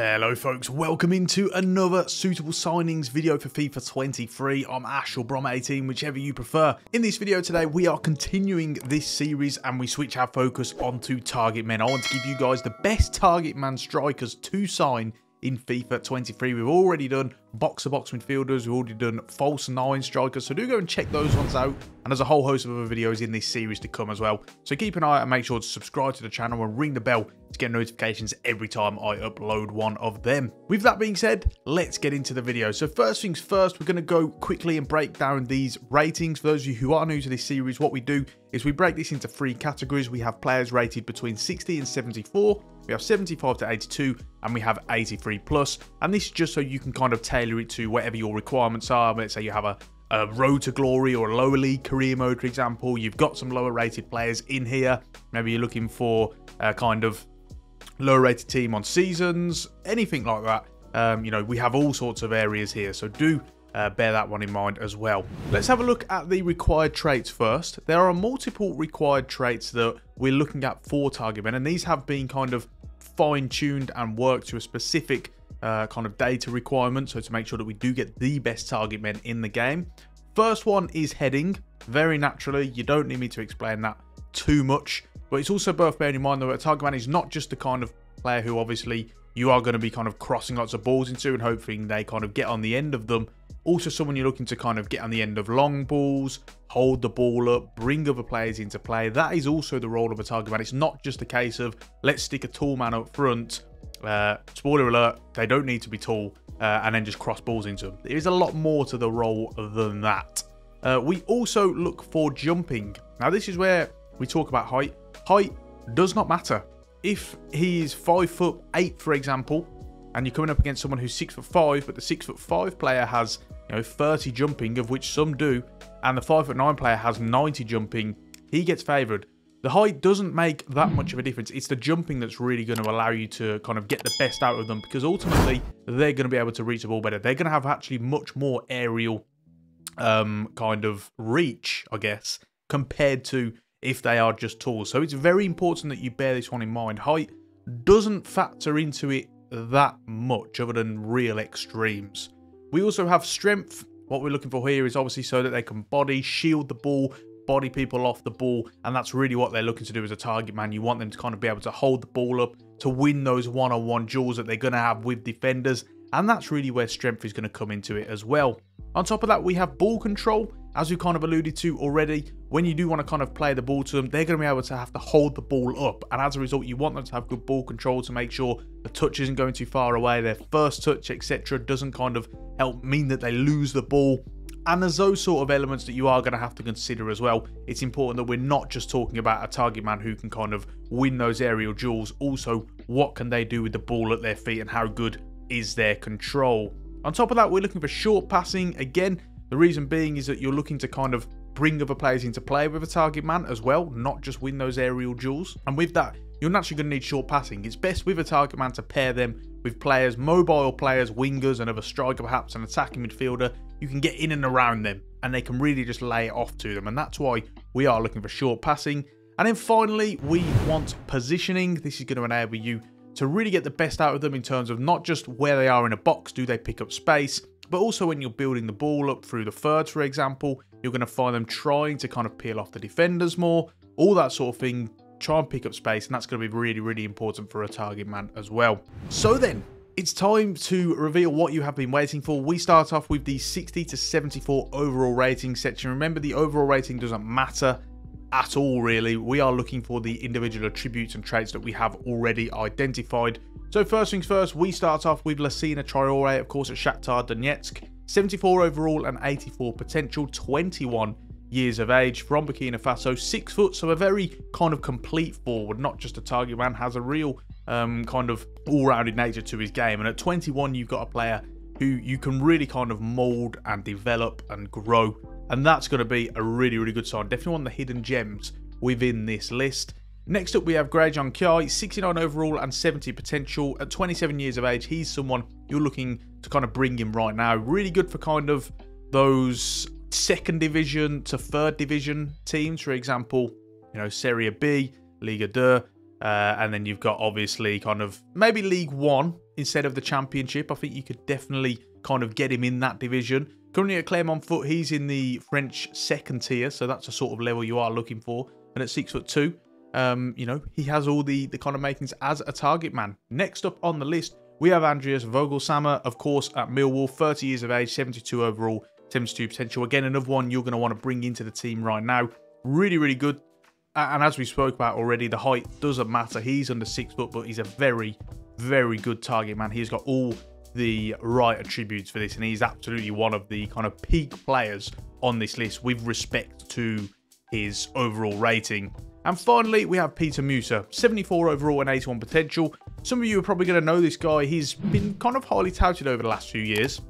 Hello folks, welcome into another suitable signings video for FIFA 23. I'm Ash or Brom 18, whichever you prefer. In this video today, we are continuing this series and we switch our focus onto target men. I want to give you guys the best target man strikers to sign in FIFA 23. We've already done box-to-box midfielders, we've already done false nine strikers, so do go and check those ones out, and there's a whole host of other videos in this series to come as well, so keep an eye out and make sure to subscribe to the channel and ring the bell to get notifications every time I upload one of them. With that being said, let's get into the video. So first things first, we're going to go quickly and break down these ratings. For those of you who are new to this series, what we do is we break this into three categories. We have players rated between 60 and 74, we have 75 to 82, and we have 83 plus, and this is just so you can kind of tailor it to whatever your requirements are. Let's say you have a road to glory or a lower league career mode, for example. You've got some lower rated players in here. Maybe you're looking for a kind of lower rated team on seasons, anything like that. You know, we have all sorts of areas here, so do bear that one in mind as well. Let's have a look at the required traits first. There are multiple required traits that we're looking at for target men, and these have been kind of fine-tuned and worked to a specific kind of data requirement, so to make sure that we do get the best target men in the game. First one is heading. Very naturally, you don't need me to explain that too much, but it's also worth bearing in mind that a target man is not just the kind of player who obviously you are going to be kind of crossing lots of balls into and hoping they kind of get on the end of them. Also someone you're looking to kind of get on the end of long balls, hold the ball up, bring other players into play. That is also the role of a target man. It's not just a case of let's stick a tall man up front. Spoiler alert, they don't need to be tall, and then just cross balls into them. There is a lot more to the role than that. We also look for jumping. Now this is where we talk about height. Height does not matter. If he is 5'8", for example, and you're coming up against someone who's 6'5", but the 6'5" player has, you know, 30 jumping, of which some do, and the 5'9" player has 90 jumping, he gets favoured. The height doesn't make that much of a difference. It's the jumping that's really going to allow you to kind of get the best out of them, because ultimately they're going to be able to reach the ball better. They're going to have actually much more aerial kind of reach, I guess, compared to if they are just tall. So it's very important that you bear this one in mind. Height doesn't factor into it that much other than real extremes. We also have strength. What we're looking for here is obviously so that they can body, shield the ball, body people off the ball, and that's really what they're looking to do as a target man. You want them to kind of be able to hold the ball up, to win those one-on-one duels that they're going to have with defenders, and that's really where strength is going to come into it as well. On top of that, we have ball control. As we kind of alluded to already, when you do want to kind of play the ball to them, they're going to be able to have to hold the ball up, and as a result, you want them to have good ball control to make sure the touch isn't going too far away, their first touch, etc., doesn't kind of help mean that they lose the ball. And there's those sort of elements that you are going to have to consider as well. It's important that we're not just talking about a target man who can kind of win those aerial duels. Also, what can they do with the ball at their feet, and how good is their control? On top of that, we're looking for short passing. Again, the reason being is that you're looking to kind of bring other players into play with a target man as well, not just win those aerial duels. And with that, you're naturally going to need short passing. It's best with a target man to pair them with players, mobile players, wingers, another striker perhaps, an attacking midfielder. You can get in and around them, and they can really just lay it off to them, and that's why we are looking for short passing. And then finally, we want positioning. This is going to enable you to really get the best out of them in terms of not just where they are in a box, do they pick up space, but also when you're building the ball up through the thirds, for example, you're going to find them trying to kind of peel off the defenders more, all that sort of thing. Try and pick up space, and that's going to be really, really important for a target man as well. So then, it's time to reveal what you have been waiting for. We start off with the 60 to 74 overall rating section. Remember, the overall rating doesn't matter at all, really. We are looking for the individual attributes and traits that we have already identified. So first things first, we start off with Lacina Traore, of course, at Shakhtar Donetsk. 74 overall and 84 potential, 21 years of age, from Burkina Faso, 6 foot, so a very kind of complete forward, not just a target man, has a real kind of all-rounded nature to his game. And at 21, you've got a player who you can really kind of mold and develop and grow, and that's going to be a really, really good sign. Definitely one of the hidden gems within this list. Next up, we have Grejohn Kyei, 69 overall and 70 potential. At 27 years of age, he's someone you're looking to kind of bring in right now. Really good for kind of those second division to third division teams, for example, you know, Serie B, Liga 2, and then you've got obviously kind of maybe League 1 instead of the Championship. I think you could definitely kind of get him in that division. Currently at Clermont foot, he's in the French second tier, so that's the sort of level you are looking for. And at 6'2", you know, he has all the kind of makings as a target man. Next up on the list, we have Andreas Vogelsammer, of course, at Millwall, 30 years of age, 72 overall, 72 potential. Again, another one you're going to want to bring into the team right now. Really, really good. And as we spoke about already, the height doesn't matter. He's under 6 foot, but he's a very, very good target man. He's got all the right attributes for this, and he's absolutely one of the kind of peak players on this list with respect to his overall rating. And finally, we have Peter Musa, 74 overall and 81 potential. Some of you are probably going to know this guy. He's been kind of highly touted over the last few years,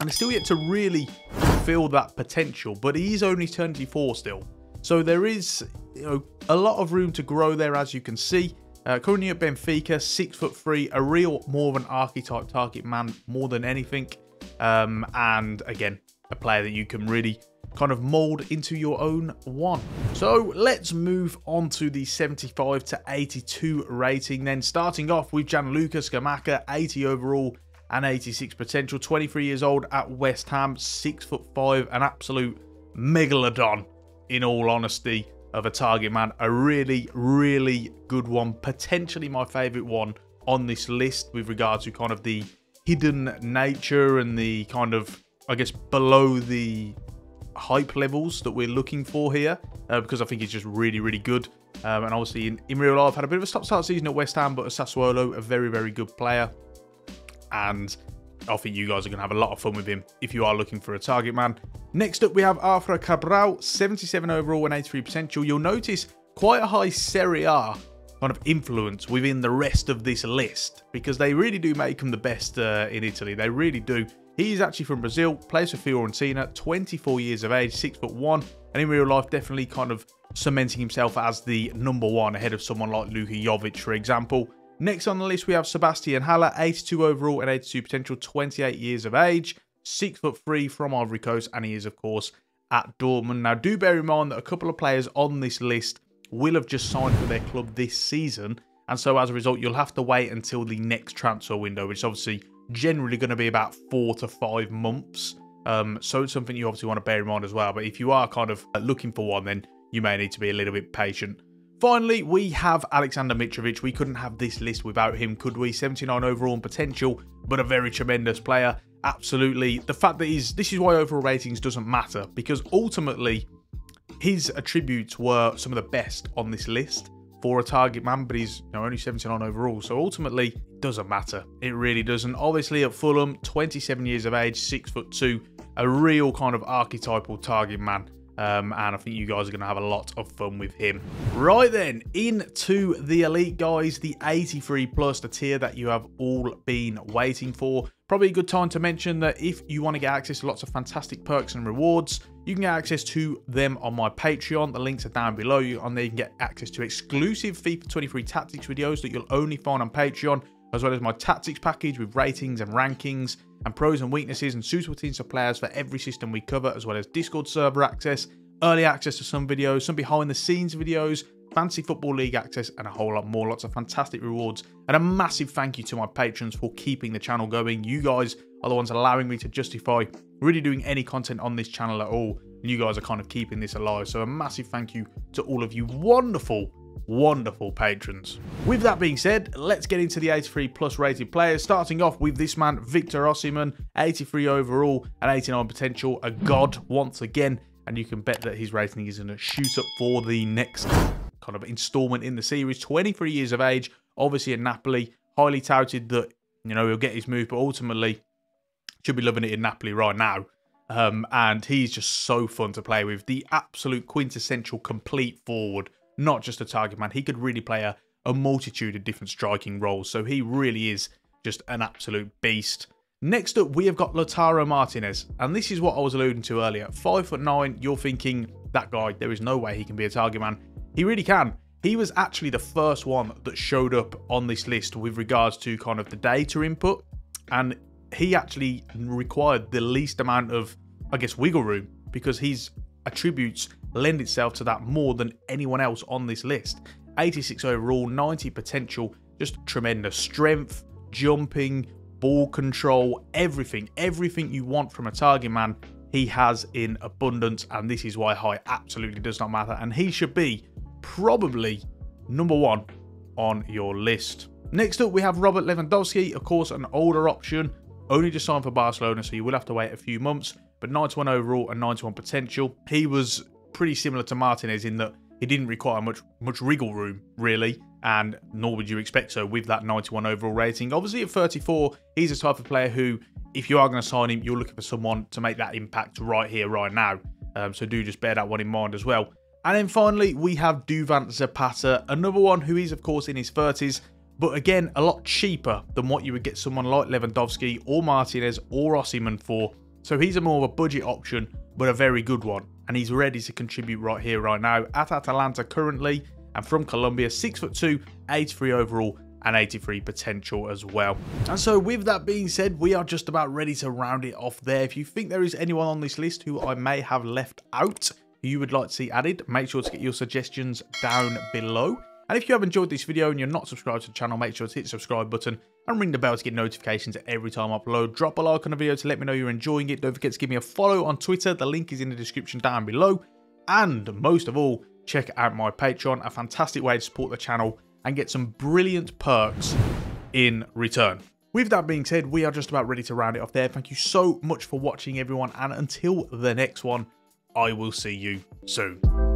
and still yet to really fulfill that potential, but he's only 24 still. So there is, you know, a lot of room to grow there, as you can see. Currently at Benfica, 6'3", a real more of an archetype target man more than anything. And again, a player that you can really kind of mold into your own one. So let's move on to the 75 to 82 rating then, starting off with Gianluca Scamacca, 80 overall and 86 potential, 23 years old at West Ham, 6'5", an absolute megalodon in all honesty of a target man. A really, really good one, potentially my favorite one on this list with regard to kind of the hidden nature and the kind of, I guess, below the hype levels that we're looking for here, because I think he's just really, really good. And obviously in real life, had a bit of a stop-start season at West Ham, but at Sassuolo, a very, very good player. And I think you guys are going to have a lot of fun with him if you are looking for a target man. Next up, we have Arthur Cabral, 77 overall and 83 potential. You'll notice quite a high Serie A kind of influence within the rest of this list, because they really do make him the best in Italy. They really do. He's actually from Brazil, plays for Fiorentina, 24 years of age, 6'1", and in real life, definitely kind of cementing himself as the number one ahead of someone like Luka Jovic, for example. Next on the list, we have Sebastian Haller, 82 overall and 82 potential, 28 years of age, 6'3", from Ivory Coast, and he is, of course, at Dortmund. Now, do bear in mind that a couple of players on this list will have just signed for their club this season, and so as a result, you'll have to wait until the next transfer window, which is obviously generally going to be about 4 to 5 months. So it's something you obviously want to bear in mind as well. But if you are kind of looking for one, then you may need to be a little bit patient. Finally, we have Alexander Mitrovic. We couldn't have this list without him, could we? 79 overall and potential, but a very tremendous player. Absolutely. The fact that this is why overall ratings doesn't matter, because ultimately his attributes were some of the best on this list for a target man, but he's, you know, only 79 overall, so ultimately it doesn't matter. It really doesn't. Obviously at Fulham, 27 years of age, 6'2", a real kind of archetypal target man, and I think you guys are going to have a lot of fun with him. Right then, into the elite, guys, the 83 plus, the tier that you have all been waiting for. Probably a good time to mention that if you want to get access to lots of fantastic perks and rewards, you can get access to them on my Patreon. The links are down below. On there, you can get access to exclusive FIFA 23 tactics videos that you'll only find on Patreon, as well as my tactics package with ratings and rankings and pros and weaknesses and suitable teams for players for every system we cover, as well as Discord server access, early access to some videos, some behind the scenes videos, Fantasy Football League access, and a whole lot more. Lots of fantastic rewards, and a massive thank you to my patrons for keeping the channel going. You guys are the ones allowing me to justify really doing any content on this channel at all, and you guys are kind of keeping this alive, so a massive thank you to all of you wonderful patrons. With that being said, let's get into the 83 plus rated players, starting off with this man, Victor Osimhen, 83 overall and 89 potential, a god once again, and you can bet that his rating is going to shoot up for the next kind of installment in the series. 23 years of age, obviously at Napoli, highly touted that, you know, he'll get his move, but ultimately should be loving it in Napoli right now. And he's just so fun to play with, the absolute quintessential complete forward, not just a target man. He could really play a multitude of different striking roles, so he really is just an absolute beast. Next up, we have got Lautaro Martinez, and this is what I was alluding to earlier. 5'9", you're thinking, that guy, there is no way he can be a target man. He really can. He was actually the first one that showed up on this list with regards to kind of the data input, and he actually required the least amount of, I guess, wiggle room, because his attributes lend itself to that more than anyone else on this list. 86 overall, 90 potential, just tremendous strength, jumping, ball control, everything you want from a target man, he has in abundance, and this is why height absolutely does not matter, and he should be probably #1 on your list. Next up, we have Robert Lewandowski, of course an older option, only just signed for Barcelona, so you will have to wait a few months, but 91 overall and 91 potential. He was pretty similar to Martinez in that he didn't require much wriggle room, really, and nor would you expect so with that 91 overall rating. Obviously, at 34, he's the type of player who, if you are going to sign him, you're looking for someone to make that impact right here, right now. So do just bear that one in mind as well. And then finally, we have Duvan Zapata, another one who is, of course, in his 30s, but again, a lot cheaper than what you would get someone like Lewandowski or Martinez or Osimhen for. So he's a more of a budget option, but a very good one. And he's ready to contribute right here, right now, at Atalanta currently, and from Colombia, 6'2", 83 overall, and 83 potential as well. And so with that being said, we are just about ready to round it off there. If you think there is anyone on this list who I may have left out, who you would like to see added, make sure to get your suggestions down below. And if you have enjoyed this video and you're not subscribed to the channel, make sure to hit the subscribe button and ring the bell to get notifications every time I upload. Drop a like on the video to let me know you're enjoying it. Don't forget to give me a follow on Twitter. The link is in the description down below. And most of all, check out my Patreon, a fantastic way to support the channel and get some brilliant perks in return. With that being said, we are just about ready to round it off there. Thank you so much for watching, everyone. And until the next one, I will see you soon.